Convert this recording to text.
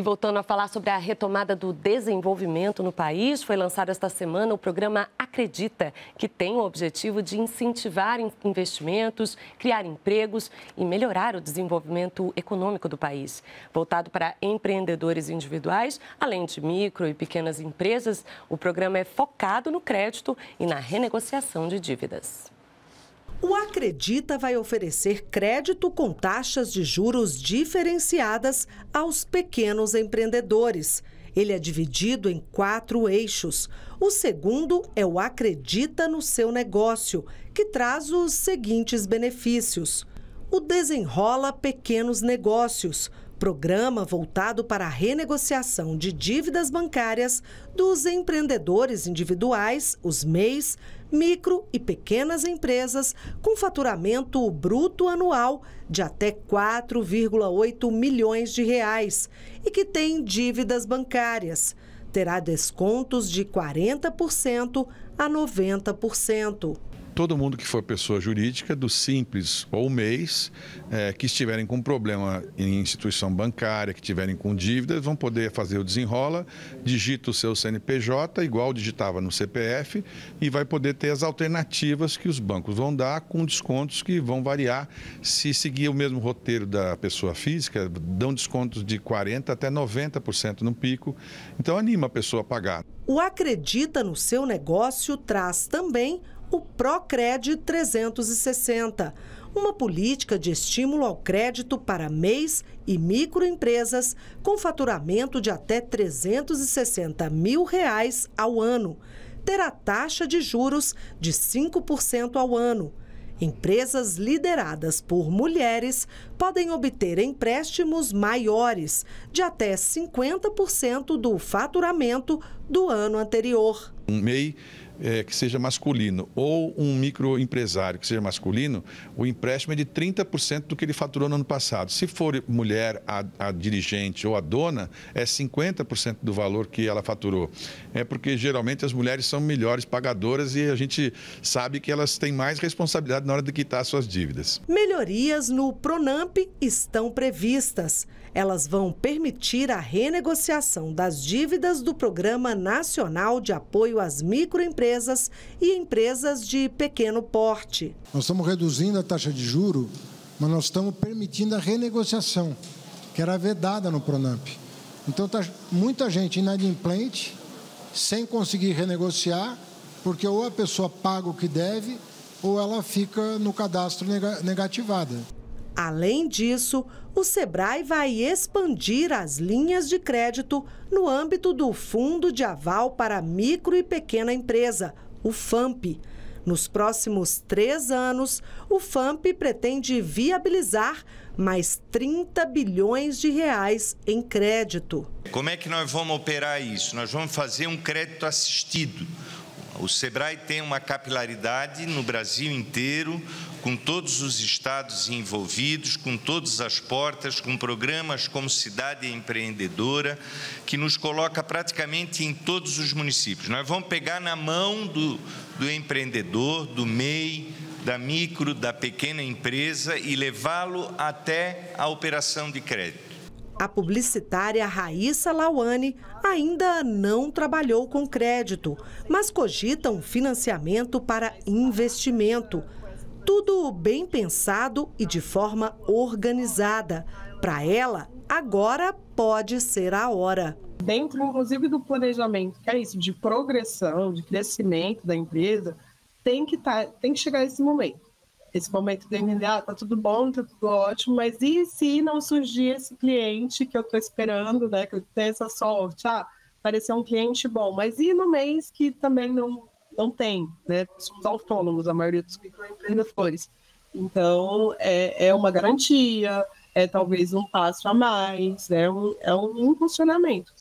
E voltando a falar sobre a retomada do desenvolvimento no país, foi lançado esta semana o programa Acredita, que tem o objetivo de incentivar investimentos, criar empregos e melhorar o desenvolvimento econômico do país. Voltado para empreendedores individuais, além de micro e pequenas empresas, o programa é focado no crédito e na renegociação de dívidas. O Acredita vai oferecer crédito com taxas de juros diferenciadas aos pequenos empreendedores. Ele é dividido em 4 eixos. O segundo é o Acredita no seu negócio, que traz os seguintes benefícios. O Desenrola Pequenos Negócios, programa voltado para a renegociação de dívidas bancárias dos empreendedores individuais, os MEIs, micro e pequenas empresas com faturamento bruto anual de até 4,8 milhões de reais e que têm dívidas bancárias. Terá descontos de 40% a 90%. Todo mundo que for pessoa jurídica, do Simples ou MEIs, que estiverem com problema em instituição bancária, que estiverem com dívidas, vão poder fazer o desenrola, digita o seu CNPJ, igual digitava no CPF, e vai poder ter as alternativas que os bancos vão dar, com descontos que vão variar. Se seguir o mesmo roteiro da pessoa física, dão descontos de 40% até 90% no pico. Então, anima a pessoa a pagar. O Acredita no seu negócio traz também o ProCred 360, uma política de estímulo ao crédito para MEIs e microempresas com faturamento de até 360 mil reais ao ano. Terá taxa de juros de 5% ao ano. Empresas lideradas por mulheres podem obter empréstimos maiores, de até 50% do faturamento do ano anterior. Um MEI que seja masculino ou um microempresário que seja masculino, o empréstimo é de 30% do que ele faturou no ano passado. Se for mulher, a dirigente ou a dona, é 50% do valor que ela faturou. É porque geralmente as mulheres são melhores pagadoras e a gente sabe que elas têm mais responsabilidade na hora de quitar suas dívidas. Melhorias no Pronamp estão previstas. Elas vão permitir a renegociação das dívidas do Programa Nacional de Apoio às Microempresas e Empresas de Pequeno Porte. Nós estamos reduzindo a taxa de juros, mas nós estamos permitindo a renegociação, que era vedada no Pronamp. Então, tá muita gente inadimplente, sem conseguir renegociar, porque ou a pessoa paga o que deve, ou ela fica no cadastro negativada. Além disso, o Sebrae vai expandir as linhas de crédito no âmbito do Fundo de Aval para Micro e Pequena Empresa, o FAMP. Nos próximos 3 anos, o FAMP pretende viabilizar mais 30 bilhões de reais em crédito. Como é que nós vamos operar isso? Nós vamos fazer um crédito assistido. O Sebrae tem uma capilaridade no Brasil inteiro, com todos os estados envolvidos, com todas as portas, com programas como Cidade Empreendedora, que nos coloca praticamente em todos os municípios. Nós vamos pegar na mão do empreendedor, do MEI, da micro, da pequena empresa e levá-lo até a operação de crédito. A publicitária Raíssa Lauane ainda não trabalhou com crédito, mas cogita um financiamento para investimento. Tudo bem pensado e de forma organizada. Para ela, agora pode ser a hora. Dentro, inclusive, do planejamento, que é isso, de progressão, de crescimento da empresa, tem que chegar esse momento. Esse momento de entender, tá tudo bom, tá tudo ótimo, mas e se não surgir esse cliente que eu tô esperando, né, que eu tenho essa sorte, parecer um cliente bom, mas e no mês que também não tem, né, os autônomos, a maioria dos microempreendedores. Então, é uma garantia, é talvez um passo a mais, né, é um impulsionamento.